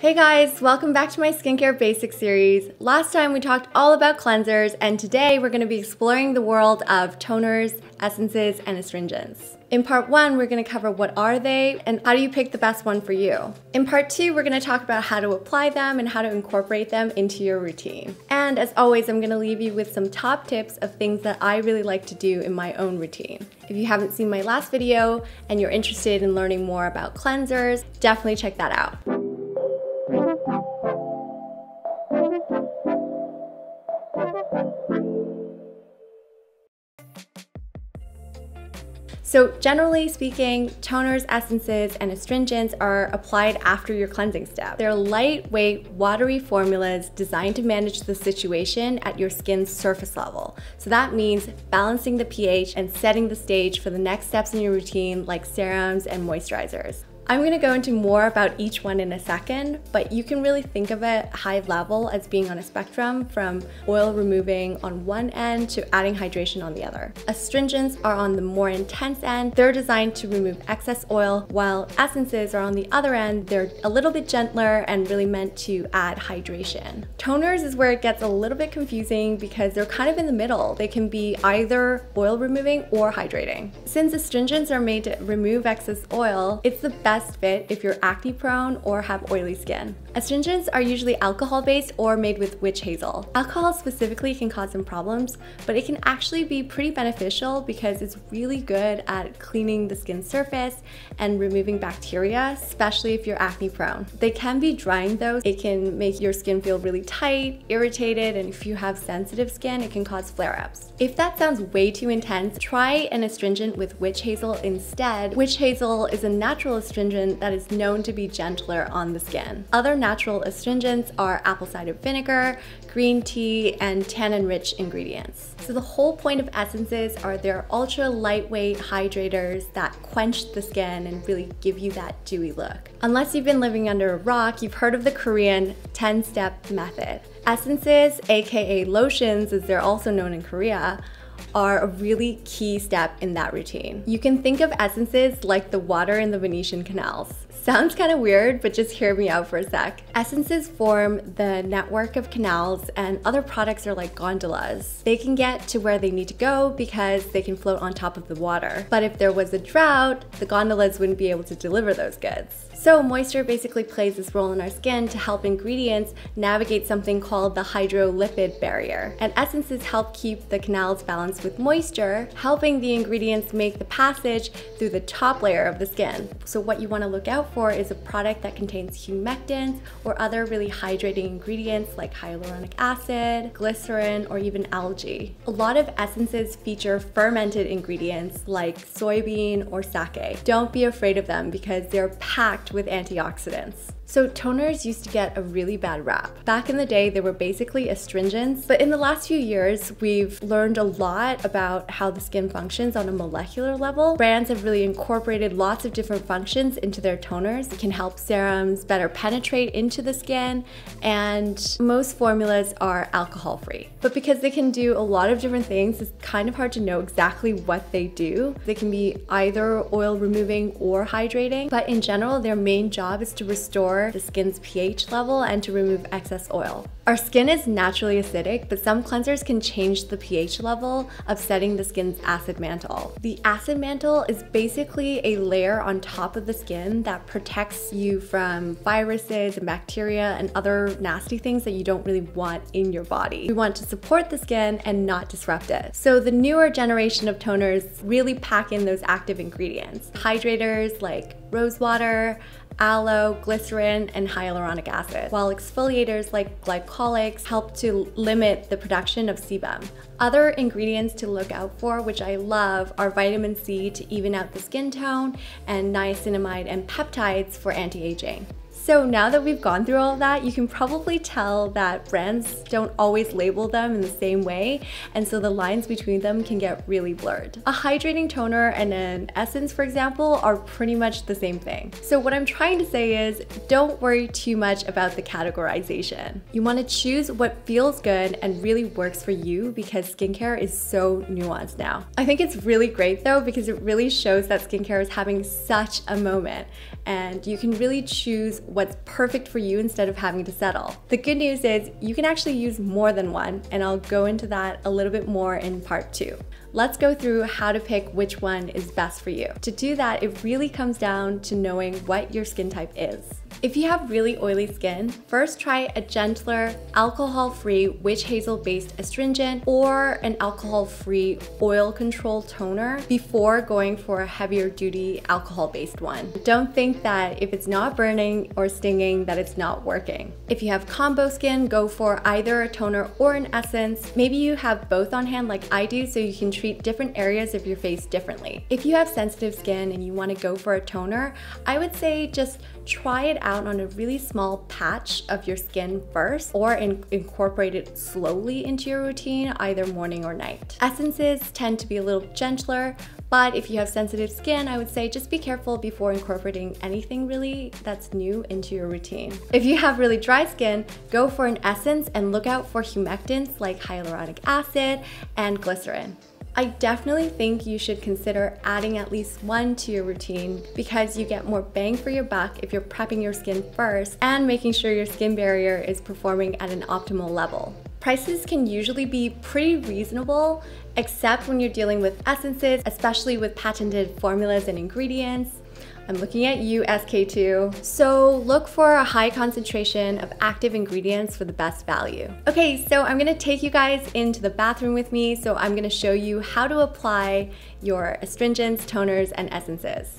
Hey guys, welcome back to my skincare basics series. Last time we talked all about cleansers, and today we're going to be exploring the world of toners, essences, and astringents. In part one, we're going to cover what are they and how do you pick the best one for you. In part two, we're going to talk about how to apply them and how to incorporate them into your routine. And as always, I'm going to leave you with some top tips of things that I really like to do in my own routine. If you haven't seen my last video and you're interested in learning more about cleansers, definitely check that out. So generally speaking, toners, essences, and astringents are applied after your cleansing step. They're lightweight, watery formulas designed to manage the situation at your skin's surface level. So that means balancing the pH and setting the stage for the next steps in your routine, like serums and moisturizers. I'm gonna go into more about each one in a second, but you can really think of it high level as being on a spectrum from oil removing on one end to adding hydration on the other. Astringents are on the more intense end. They're designed to remove excess oil, while essences are on the other end. They're a little bit gentler and really meant to add hydration. Toners is where it gets a little bit confusing because they're kind of in the middle. They can be either oil removing or hydrating. Since astringents are made to remove excess oil, it's the best fit if you're acne prone or have oily skin. Astringents are usually alcohol based or made with witch hazel. Alcohol specifically can cause some problems, but it can actually be pretty beneficial because it's really good at cleaning the skin surface and removing bacteria, especially if you're acne prone. They can be drying though. It can make your skin feel really tight, irritated, and if you have sensitive skin, it can cause flare-ups. If that sounds way too intense, try an astringent with witch hazel instead. Witch hazel is a natural astringent that is known to be gentler on the skin. Other natural astringents are apple cider vinegar, green tea, and tannin-rich ingredients. So the whole point of essences are they're ultra lightweight hydrators that quench the skin and really give you that dewy look. Unless you've been living under a rock, you've heard of the Korean 10-step method. Essences, aka lotions as they're also known in Korea, are a really key step in that routine. You can think of essences like the water in the Venetian canals. Sounds kind of weird, but just hear me out for a sec. Essences form the network of canals, and other products are like gondolas. They can get to where they need to go because they can float on top of the water. But if there was a drought, the gondolas wouldn't be able to deliver those goods. So moisture basically plays this role in our skin to help ingredients navigate something called the hydrolipid barrier. And essences help keep the canals balanced with moisture, helping the ingredients make the passage through the top layer of the skin. So what you want to look out for is a product that contains humectants or other really hydrating ingredients like hyaluronic acid, glycerin, or even algae. A lot of essences feature fermented ingredients like soybean or sake. Don't be afraid of them because they're packed with antioxidants. So toners used to get a really bad rap. Back in the day, they were basically astringents, but in the last few years, we've learned a lot about how the skin functions on a molecular level. Brands have really incorporated lots of different functions into their toners. It can help serums better penetrate into the skin, and most formulas are alcohol-free. But because they can do a lot of different things, it's kind of hard to know exactly what they do. They can be either oil-removing or hydrating, but in general, their main job is to restore the skin's pH level and to remove excess oil. Our skin is naturally acidic, but some cleansers can change the pH level, upsetting the skin's acid mantle. The acid mantle is basically a layer on top of the skin that protects you from viruses and bacteria and other nasty things that you don't really want in your body. We want to support the skin and not disrupt it. So the newer generation of toners really pack in those active ingredients. Hydrators like rose water, aloe, glycerin, and hyaluronic acid, while exfoliators like glycolics help to limit the production of sebum. Other ingredients to look out for, which I love, are vitamin C to even out the skin tone, and niacinamide and peptides for anti-aging. So now that we've gone through all of that, you can probably tell that brands don't always label them in the same way, and so the lines between them can get really blurred. A hydrating toner and an essence, for example, are pretty much the same thing. So what I'm trying to say is, don't worry too much about the categorization. You want to choose what feels good and really works for you because skincare is so nuanced now. I think it's really great though because it really shows that skincare is having such a moment, and you can really choose what's perfect for you instead of having to settle. The good news is you can actually use more than one, and I'll go into that a little bit more in part 2. Let's go through how to pick which one is best for you. To do that, it really comes down to knowing what your skin type is. If you have really oily skin, first try a gentler, alcohol-free witch hazel-based astringent or an alcohol-free oil control toner before going for a heavier duty alcohol-based one. Don't think that if it's not burning or stinging that it's not working. If you have combo skin, go for either a toner or an essence. Maybe you have both on hand like I do, so you can treat different areas of your face differently. If you have sensitive skin and you want to go for a toner, I would say just try it out on a really small patch of your skin first, or incorporate it slowly into your routine, either morning or night. Essences tend to be a little gentler, but if you have sensitive skin, I would say just be careful before incorporating anything really that's new into your routine. If you have really dry skin, go for an essence and look out for humectants like hyaluronic acid and glycerin. I definitely think you should consider adding at least one to your routine because you get more bang for your buck if you're prepping your skin first and making sure your skin barrier is performing at an optimal level. Prices can usually be pretty reasonable, except when you're dealing with essences, especially with patented formulas and ingredients. I'm looking at USK2. So look for a high concentration of active ingredients for the best value. Okay, so I'm gonna take you guys into the bathroom with me. So I'm gonna show you how to apply your astringents, toners, and essences.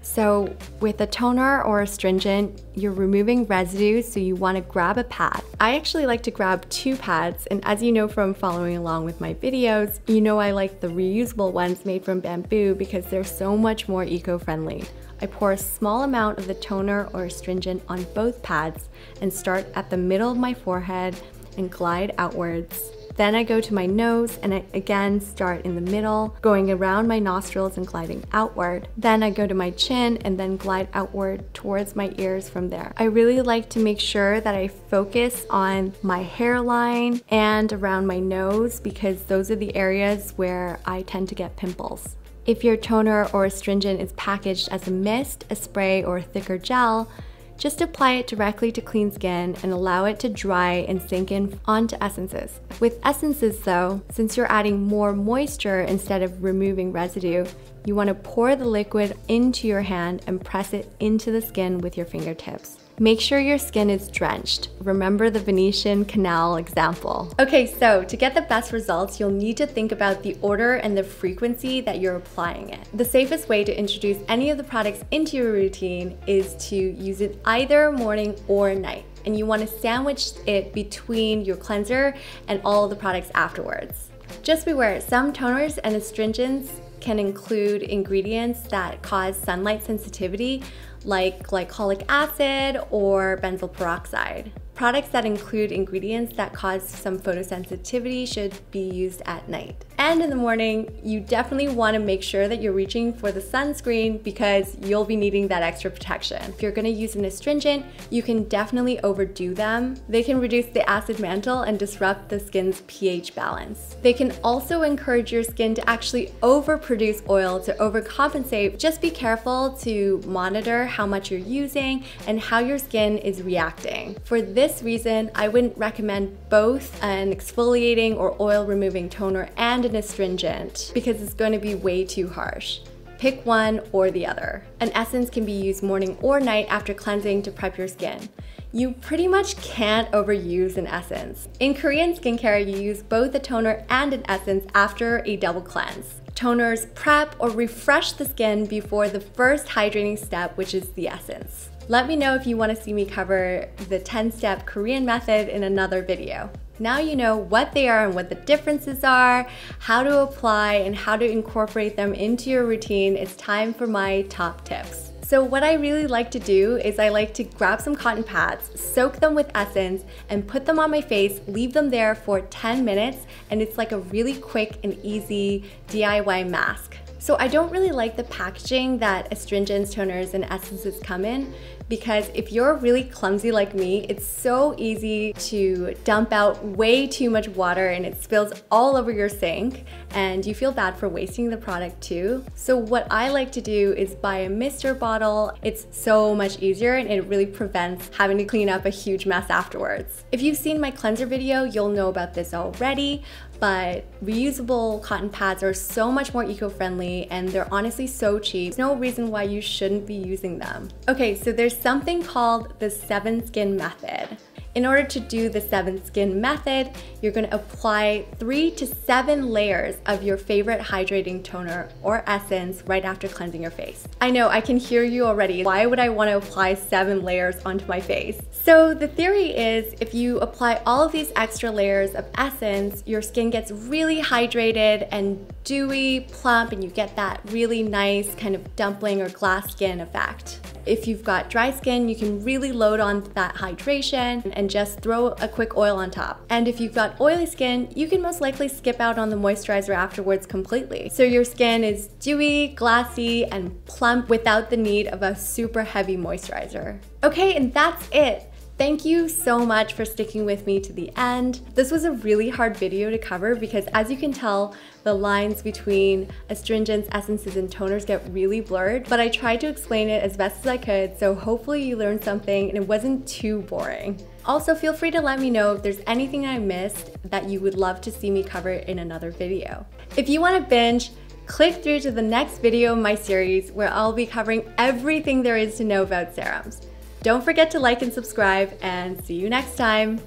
So with a toner or astringent, you're removing residue, so you want to grab a pad. I actually like to grab 2 pads, and as you know from following along with my videos, you know I like the reusable ones made from bamboo because they're so much more eco-friendly. I pour a small amount of the toner or astringent on both pads and start at the middle of my forehead and glide outwards. Then I go to my nose and I again start in the middle, going around my nostrils and gliding outward. Then I go to my chin and then glide outward towards my ears from there. I really like to make sure that I focus on my hairline and around my nose because those are the areas where I tend to get pimples. If your toner or astringent is packaged as a mist, a spray, or a thicker gel, just apply it directly to clean skin and allow it to dry and sink in onto essences. With essences though, since you're adding more moisture instead of removing residue, you want to pour the liquid into your hand and press it into the skin with your fingertips. Make sure your skin is drenched. Remember the Venetian canal example. Okay, so to get the best results, you'll need to think about the order and the frequency that you're applying it. The safest way to introduce any of the products into your routine is to use it either morning or night, and you want to sandwich it between your cleanser and all the products afterwards. Just beware, some toners and astringents can include ingredients that cause sunlight sensitivity, like glycolic acid or benzyl peroxide. Products that include ingredients that cause some photosensitivity should be used at night. And in the morning, you definitely want to make sure that you're reaching for the sunscreen because you'll be needing that extra protection. If you're going to use an astringent, you can definitely overdo them. They can reduce the acid mantle and disrupt the skin's pH balance. They can also encourage your skin to actually overproduce oil to overcompensate. Just be careful to monitor how much you're using and how your skin is reacting. For this reason, I wouldn't recommend both an exfoliating or oil-removing toner and an astringent because it's going to be way too harsh. Pick one or the other. An essence can be used morning or night after cleansing to prep your skin. You pretty much can't overuse an essence. In Korean skincare, you use both a toner and an essence after a double cleanse. Toners prep or refresh the skin before the first hydrating step, which is the essence. Let me know if you want to see me cover the 10-step Korean method in another video. Now you know what they are and what the differences are, how to apply, and how to incorporate them into your routine. It's time for my top tips. So what I really like to do is I like to grab some cotton pads, soak them with essence, and put them on my face, leave them there for 10 minutes, and it's like a really quick and easy DIY mask. So I don't really like the packaging that astringents, toners, and essences come in, because if you're really clumsy like me, it's so easy to dump out way too much water and it spills all over your sink and you feel bad for wasting the product too. So what I like to do is buy a mister bottle. It's so much easier and it really prevents having to clean up a huge mess afterwards. If you've seen my cleanser video, you'll know about this already, but reusable cotton pads are so much more eco-friendly and they're honestly so cheap. There's no reason why you shouldn't be using them. Okay, so there's something called the 7-skin method. In order to do the 7-skin method, you're going to apply 3 to 7 layers of your favorite hydrating toner or essence right after cleansing your face. I know, I can hear you already. Why would I want to apply 7 layers onto my face? So the theory is if you apply all of these extra layers of essence, your skin gets really hydrated and dewy, plump, and you get that really nice kind of dumpling or glass skin effect. If you've got dry skin, you can really load on that hydration and just throw a quick oil on top. And if you've got oily skin, you can most likely skip out on the moisturizer afterwards completely. So your skin is dewy, glassy, and plump without the need of a super heavy moisturizer. Okay, and that's it. Thank you so much for sticking with me to the end. This was a really hard video to cover because, as you can tell, the lines between astringents, essences, and toners get really blurred, but I tried to explain it as best as I could, so hopefully you learned something and it wasn't too boring. Also, feel free to let me know if there's anything I missed that you would love to see me cover in another video. If you want to binge, click through to the next video in my series where I'll be covering everything there is to know about serums. Don't forget to like and subscribe, and see you next time.